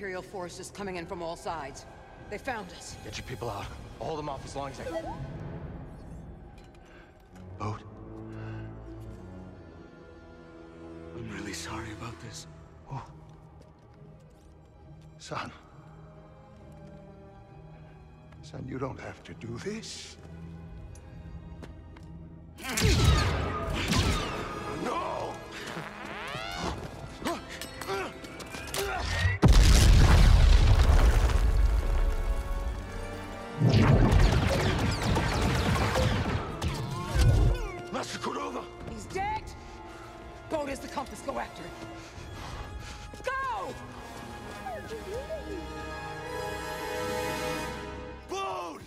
Imperial forces coming in from all sides. They found us. Get your people out. I'll hold them off as long as I can. Bode. I'm really sorry about this. Oh. Son. Son, you don't have to do this. No! Master Cordova! He's dead! Bode has the compass. Go after it. Go! Bode!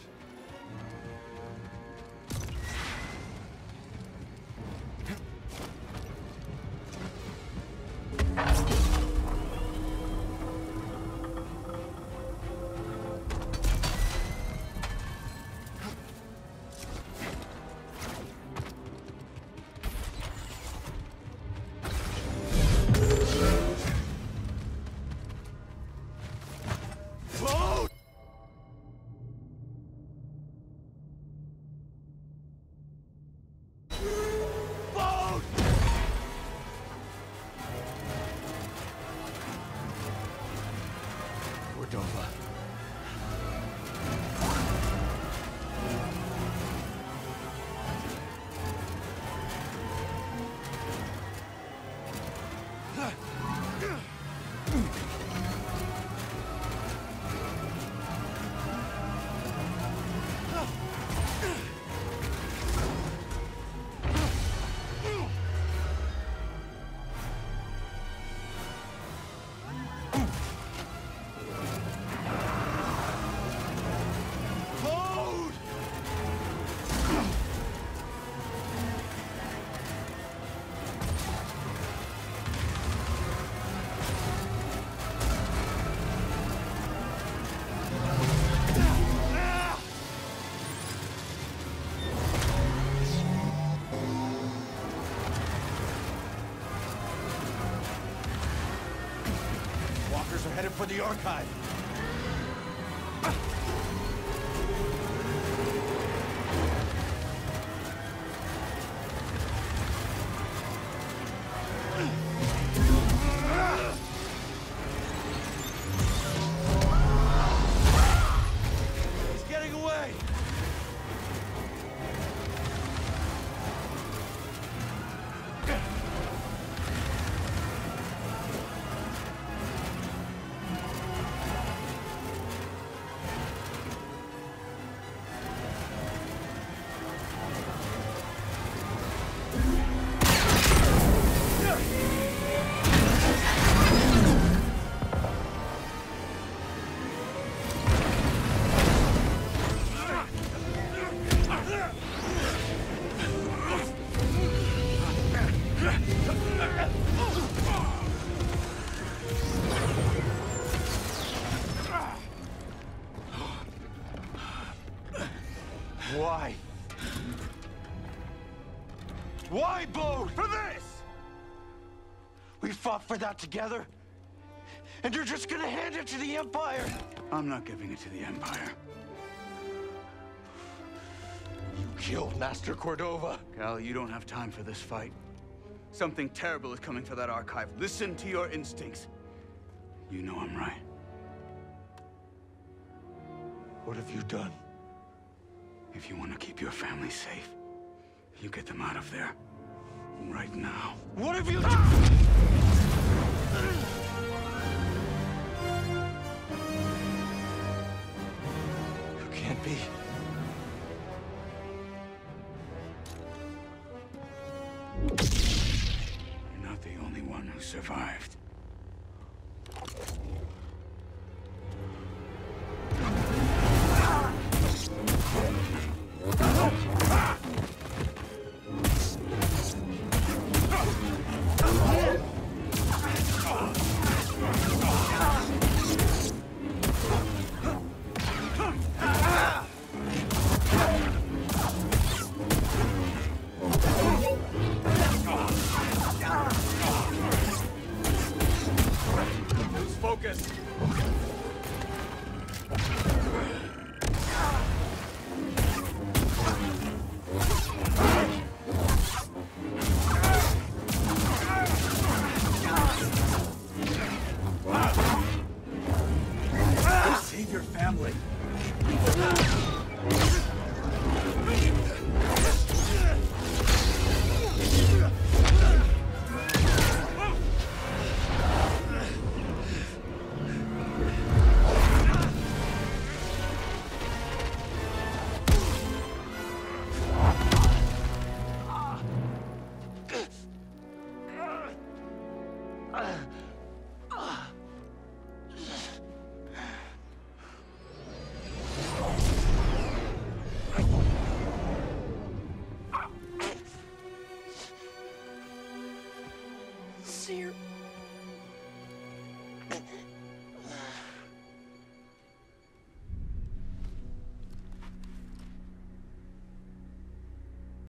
Walkers are headed for the archive. He's getting away. Why? Why, Bode? For this! We fought for that together, and you're just gonna hand it to the Empire! I'm not giving it to the Empire. You killed Master Cordova. Cal, you don't have time for this fight. Something terrible is coming for that archive. Listen to your instincts. You know I'm right. What have you done? If you want to keep your family safe, you get them out of there. Right now. What have you done? You can't be. You're not the only one who survived. see her.